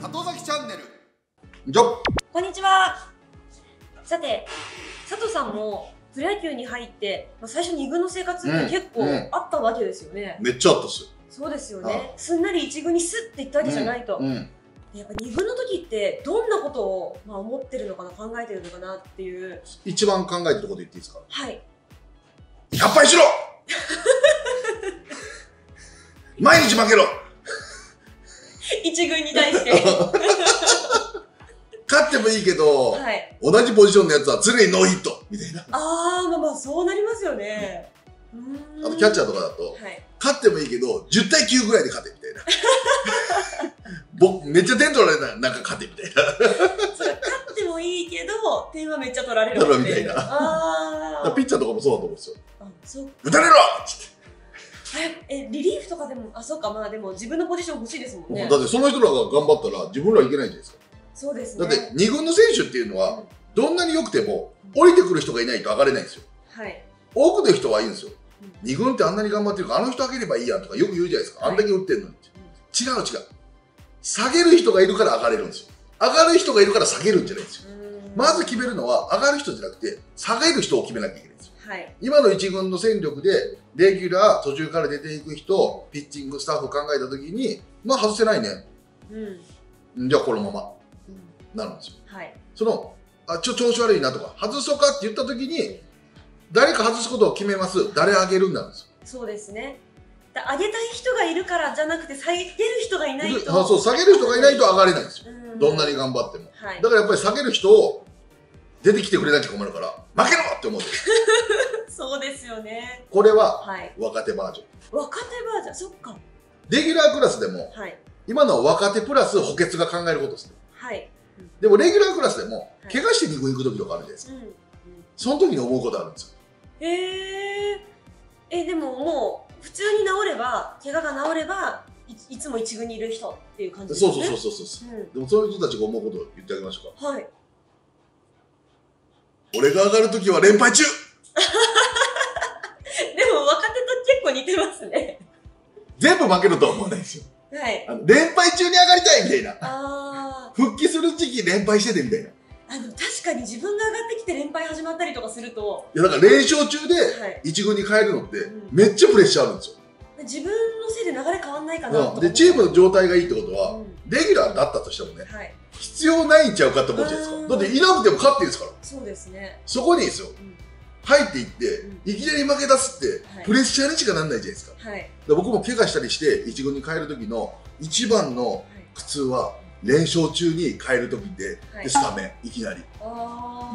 里崎チャンネル。こんにちは。さて、佐藤さんもプロ野球に入って、最初2軍の生活って結構あったわけですよね。めっちゃあったっす。そうですよね。すんなり1軍にスッていったわけじゃないと。やっぱ2軍の時ってどんなことを思ってるのかな、考えてるのかなっていう。一番考えてること言っていいですか？はい。100敗しろ毎日負けろ一軍に対して勝ってもいいけど、はい、同じポジションのやつは常にノーヒットみたいな。まあそうなりますよね。あとキャッチャーとかだと、はい、勝ってもいいけど10対9ぐらいで勝てみたいな僕めっちゃ点取られたらなんか勝てみたいなそれ勝ってもいいけど点はめっちゃ取られるみたいな。ピッチャーとかもそうだと思うんですよ。打たれろっつって。リリーフとかでも、そうか、まあでも自分のポジション欲しいですもんね。だってその人らが頑張ったら自分らいけないじゃないですか。そうですね。だって2軍の選手っていうのはどんなに良くても降りてくる人がいないと上がれないんですよ。はい。多くの人はいいんですよ。2軍ってあんなに頑張ってるからあの人上げればいいやとかよく言うじゃないですか。あんだけ打ってるのに。違う違う。下げる人がいるから上がれるんですよ。上がる人がいるから下げるんじゃないんですよ。まず決めるのは上がる人じゃなくて下げる人を決めなきゃいけないんですよ。はい、今の1軍の戦力でレギュラー途中から出ていく人、ピッチングスタッフ考えた時に外せないね、じゃあこのまま、なるんですよ。はい、その調子悪いなとか外そうかって言った時に誰か外すことを決めます。誰上げるんなんですよ。そうですね。上げたい人がいるからじゃなくて下げる人がいないと。そう、下げる人がいないと上がれないんですよ、どんなに頑張っても。はい、だからやっぱり下げる人を出てきてくれなきゃ困るから負けろって思うそうですよね。これは若手バージョン。若手バージョン。そっか。レギュラークラスでも今の若手プラス補欠が考えることですね。はい。でもレギュラークラスでも怪我して2軍行く時とかあるじゃないですか。その時に思うことあるんですよ。でももう普通に治れば、怪我が治ればいつも1軍にいる人っていう感じですね。そう。でもそういう人たちが思うことを言ってあげましょうか。はい。俺が上がるときは連敗中でも若手と結構似てますね。全部負けるとは思わないですよ。はい、連敗中に上がりたいみたいな。復帰する時期連敗しててみたいな。確かに自分が上がってきて連敗始まったりとかすると、いやだから連勝中で1軍に帰るのってめっちゃプレッシャーあるんですよ。自分のせいで流れ変わんないかなと。でチームの状態がいいってことは、レギュラーだったとしてもね、はい、必要ないんちゃうかって思うじゃないですか。だっていなくても勝ってるんですから。そうですね。そこにですよ、入っていって、いきなり負け出すって、プレッシャーにしかなんないじゃないですか。はい、僕も怪我したりして1軍に帰る時の一番の苦痛は、連勝中に帰る時で、スタメンいきなり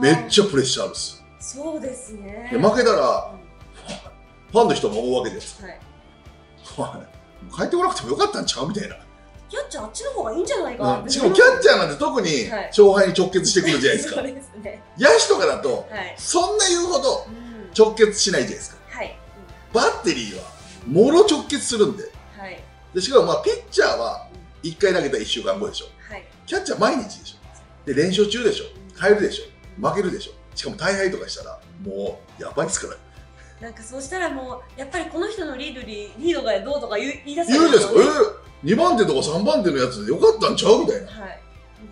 めっちゃプレッシャーあるっす。そうですね。負けたらファンの人も思うわけじゃないですか。帰ってこなくてもよかったんちゃうみたいな。キャッチャーあっちの方がいいんじゃないかな。しかもキャッチャーなんて特に勝敗に直結してくるじゃないですか。野手とかだとそんな言うほど直結しないじゃないですか。バッテリーはもろ直結するんで。しかもピッチャーは1回投げたら1週間後でしょ。キャッチャー毎日でしょ。で連勝中でしょ。変えるでしょ。負けるでしょ。しかも大敗とかしたらもうやばいですから。なんかそうしたらもうやっぱりこの人のリードがどうとか言い出す。言うでしょ。2番手とか3番手のやつでよかったんちゃうみたいな。はい。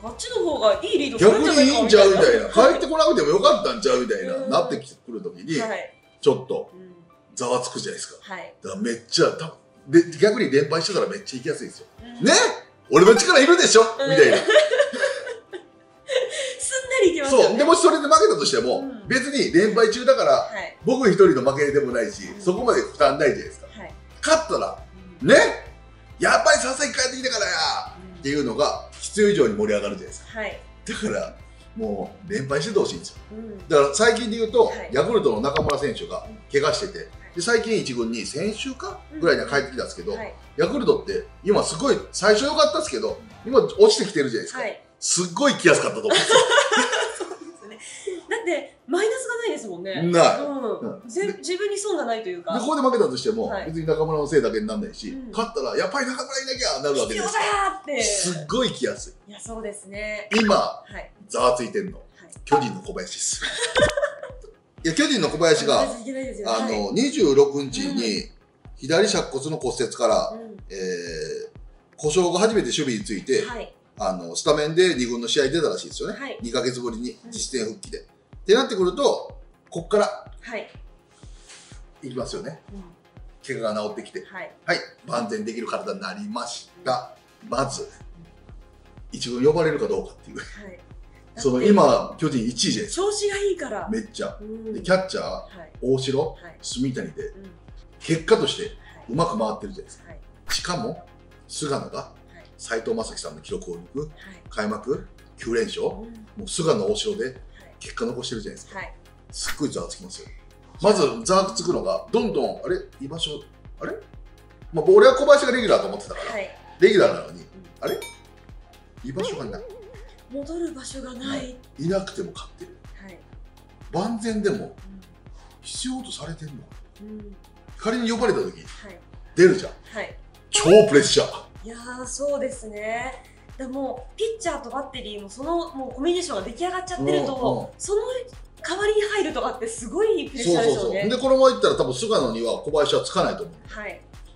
あっちの方がいいリードするんじゃないかみたいな。逆にいいんちゃうみたいな。帰ってこなくてもよかったんちゃうみたいななってくるときにちょっとざわつくじゃないですか。はい。だからめっちゃで逆に連敗してたらめっちゃ行きやすいですよ。ね？俺の力いるでしょみたいな。そうでもしそれで負けたとしても別に連敗中だから僕一人の負けでもないしそこまで負担ないじゃないですか。勝ったらねやっぱり佐々木帰ってきたからやっていうのが必要以上に盛り上がるじゃないですか。だからもう連敗しててほしいんですよ。だから最近で言うとヤクルトの中村選手が怪我してて最近1軍に先週かぐらいには帰ってきたんですけどヤクルトって今すごい最初良かったですけど今落ちてきてるじゃないですか。すっごい来やすかったと思うんですよ。だってマイナスがないですもんね。ない。自分に損がないというか。ここで負けたとしても別に中村のせいだけにならないし、勝ったらやっぱり中村いなきゃなるわけです。必要だって。すっごい来やすい。いやそうですね。今ざわついてんの巨人の小林です。いや巨人の小林が26日に左尺骨の骨折から故障後初めて守備について、はい、スタメンで2軍の試合に出たらしいですよね、はい、2ヶ月ぶりに実戦復帰で。うん、ってなってくると、ここから、はい、いきますよね、うん、怪我が治ってきて、はい、はい、万全できる体になりました、うん、まず、一軍呼ばれるかどうかっていう。はい、その今、巨人1位じゃないですか。調子がいいから。めっちゃ。で、キャッチャー、大城、住谷で、結果としてうまく回ってるじゃないですか。しかも、菅野が斎藤雅樹さんの記録を抜く、開幕9連勝、もう菅野、大城で結果残してるじゃないですか。すっごいざわつきますよ。まず、ざわつくのが、どんどん、あれ居場所、あれ俺は小林がレギュラーと思ってたから、レギュラーなのに、あれ居場所がない。戻る場所がない。いなくても勝ってる。万全でも必要とされてるの。仮に呼ばれた時出るじゃん。超プレッシャー。いやーそうですね。でもピッチャーとバッテリーもそのもうコミュニケーションが出来上がっちゃってると、その代わりに入るとかってすごいプレッシャーでしょうね。でこのままいったら多分菅野には小林はつかないと思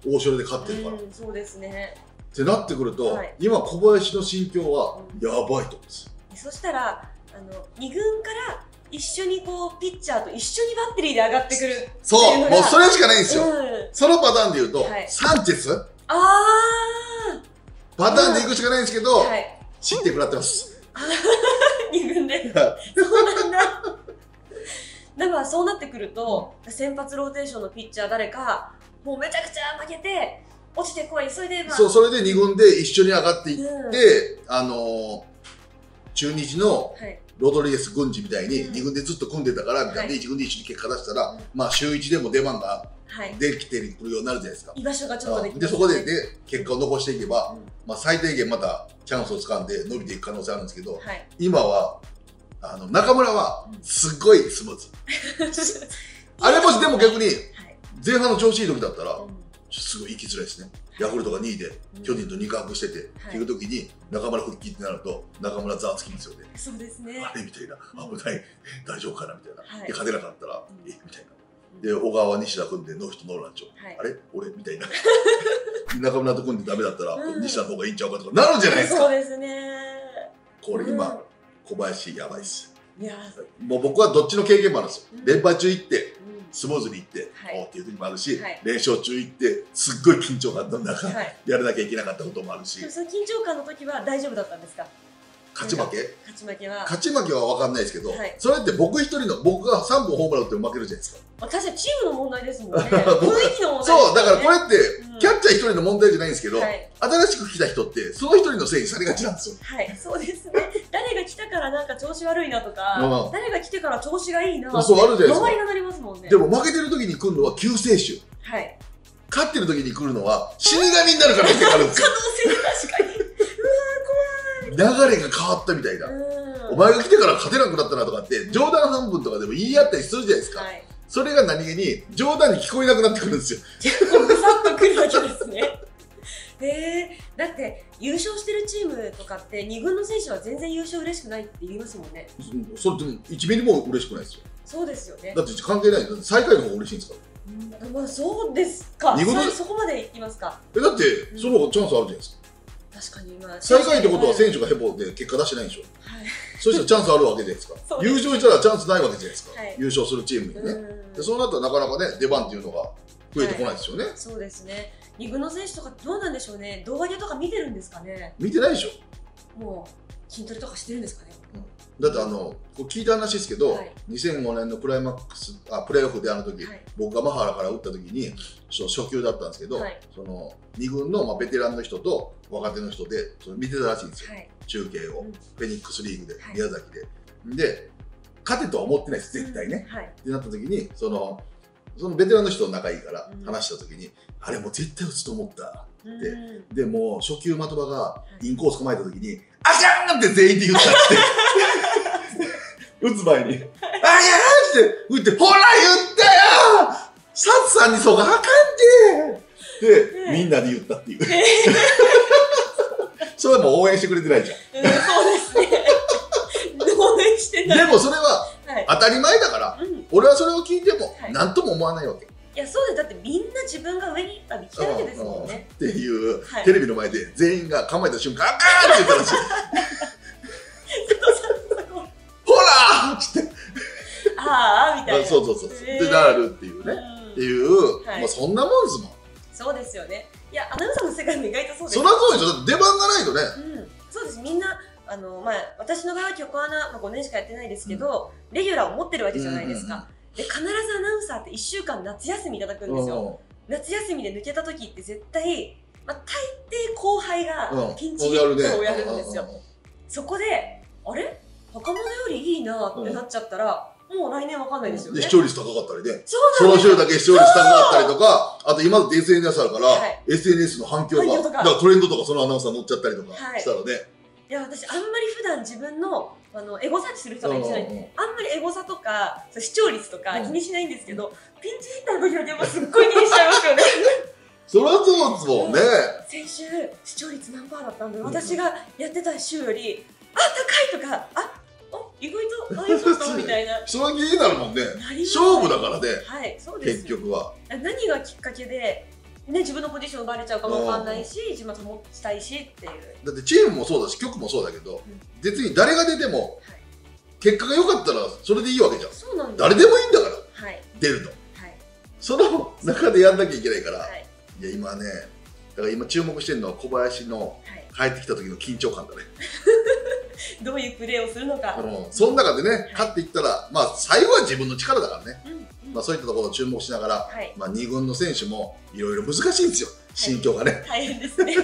う。大城で勝ってるから。そうですね。ってなってくると、はい、今、小林の心境はやばいと思うんです。そしたら2軍から一緒にピッチャーと一緒にバッテリーで上がってくるっていうのが、そう、もうそれしかないんですよ、うん、そのパターンでいうと、はい、サンチェスパターンでいくしかないんですけど、失点食らってます。2軍でそうなんだ。だからそうなってくると、先発ローテーションのピッチャー誰か、もうめちゃくちゃ負けて、落ちてこい、それで、そう、それで2軍で一緒に上がっていって、中日のロドリゲス軍司みたいに2軍でずっと組んでたからみたいで1軍で一緒に結果出したら、まあ週1でも出番ができてくるようになるじゃないですか。居場所がちょっとできて、そこで結果を残していけば、まあ最低限またチャンスを掴んで伸びていく可能性あるんですけど、今は中村はすっごいスムーズ。あれもしでも逆に前半の調子いい時だったらすごい行きづらいですね。ヤクルトが2位で巨人と2冠しててっていう時に中村復帰ってなると中村ざわつきますよね。そうですね。あれみたいな、危ない、大丈夫かなみたいな、で勝てなかったらえみたいな、で小川西田組んでノーヒットノーランチョ、あれ俺みたいな、中村と組んでダメだったら西田の方がいいんちゃうかとかなるじゃないですか。そうですね。これ今小林やばいっす。もう僕はどっちの経験もあるんですよ。連敗中行ってスムーズにいって、おーっていう時もあるし、連勝中行って、すっごい緊張感の中、やらなきゃいけなかったこともあるし。その緊張感の時は大丈夫だったんですか？勝ち負け？勝ち負けは。勝ち負けは分かんないですけど、それって僕一人の、僕が3本ホームラン打っても負けるじゃないですか。確かにチームの問題ですもんね。雰囲気の問題。そう、だからこれって、キャッチャー一人の問題じゃないんですけど、新しく来た人って、その一人のせいにされがちなんですよ。はい、そうですね。誰が来たからなんか調子悪いなとか、誰が来てから調子がいいなって、周りがなりますもんね。でも負けてる時に来るのは救世主。はい。勝ってる時に来るのは死神になるからってあるんですよ。可能性確かに。うわー怖い。流れが変わったみたいな。お前が来てから勝てなくなったなとかって、冗談半分とかでも言い合ったりするじゃないですか。はい。それが何気に冗談に聞こえなくなってくるんですよ。結構ぐさっとくるわけですね。だって優勝してるチームとかって2軍の選手は全然優勝嬉しくないって言いますもんね。それでも1ミリも嬉しくないですよ。そうですよね。だって関係ない。最下位の方が嬉しいんですから。まあそうですか。そこまでいきますか。だってその方がチャンスあるじゃないですか。確かに。今最下位ってことは選手がヘボで結果出してないんでしょ。そしたらチャンスあるわけじゃないですか。優勝したらチャンスないわけじゃないですか。優勝するチームにね。そうなったらなかなかね、出番っていうのが増えてこないですよね。そうですね。2軍の選手とかどうなんでしょうね。動画とか見てるんですかね。見てないでしょ。もう筋トレとかしてるんですかね。だって聞いた話ですけど、2005年のプレーオフであの時、僕がマハラから打った時に初球だったんですけど、その2軍のベテランの人と若手の人で見てたらしいんですよ、中継を。フェニックスリーグで宮崎で。で、勝てとは思ってないです絶対ね。ってなった時にそのベテランの人と仲いいから話したときに、あれもう絶対打つと思ったって。で、もう初球的場がインコース構えたときに、あかんって全員で言ったって。打つ前に、あかんって打って、ほら言ったよサツさんにそうか、あかんってで、みんなで言ったっていう。それはもう応援してくれてないじゃん。そうですね。応援してない。でもそれは当たり前だから、俺はそれを聞いても何とも思わないわけ。いやそうです、だってみんな自分が上に行きたいわけですもんねっていう、テレビの前で全員が構えた瞬間「あー！」って言ったらしい。ほらー！っつって「ああ」みたいな、そうそうそうってなるっていうね、っていう、そんなもんですもん。そうですよね。いやアナウンサーの世界も意外とそうです。そりゃそうでしょ、だって出番がないとね。そうです、みんな私の場合は局アナ5年しかやってないですけど、レギュラーを持ってるわけじゃないですか。で必ずアナウンサーって1週間夏休みいただくんですよ。夏休みで抜けた時って絶対、まあ、大抵後輩がピンチヒットをやるんですよ。そこであれ袴田よりいいなってなっちゃったら、もう来年わかんないですよね。視聴率高かったりね、その週だけ視聴率高かったりとか、あと今だって SNS あるから SNS の反響がトレンドとか、そのアナウンサー乗っちゃったりとかしたらね。いや私あんまり普段自分のエゴサーチする人がいるじゃないですか。あんまりエゴサとか視聴率とか気にしないんですけど、ピンチヒッターの時の現場すっごい気にしちゃいますよね。そりゃそうですもんね。先週視聴率何パーだったんだろう、私がやってた週よりあ高いとか、あお意外とああいうことみたいな、それは気になるもんね。勝負だからね。はいそうです。結局は何がきっかけでね、自分のポジション奪われちゃうかも分かんないし、自分保ちたいしっていう。だってチームもそうだし局もそうだけど、別に誰が出ても結果が良かったらそれでいいわけじゃん。誰でもいいんだから出ると、その中でやんなきゃいけないから。いや今ね、だから今注目してるのは小林の帰ってきた時の緊張感だね。どういうプレーをするのか、その中でね勝っていったら、まあ最後は自分の力だからね。まあそういったところを注目しながら、まあ2軍の選手もいろいろ難しいんですよ、心境がね。大変ですね。